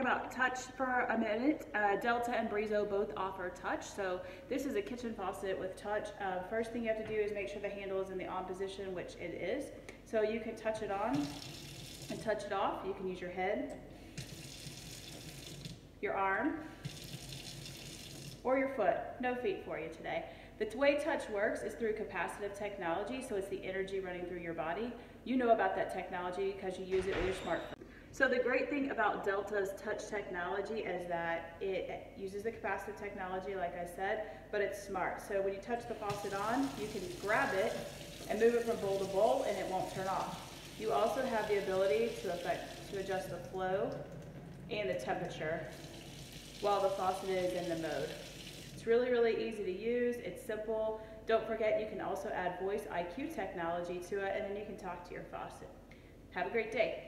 talk about touch for a minute. Delta and Brizo both offer touch. So this is a kitchen faucet with touch. First thing you have to do is make sure the handle is in the on position, which it is. So you can touch it on and touch it off. You can use your head, your arm, or your foot. No feet for you today. The way touch works is through capacitive technology, so it's the energy running through your body. You know about that technology because you use it with your smartphone. So the great thing about Delta's touch technology is that it uses the capacitive technology, like I said, but it's smart. So when you touch the faucet on, you can grab it and move it from bowl to bowl and it won't turn off. You also have the ability to adjust the flow and the temperature while the faucet is in the mode. It's really, really easy to use. It's simple. Don't forget, you can also add Voice IQ technology to it, and then you can talk to your faucet. Have a great day.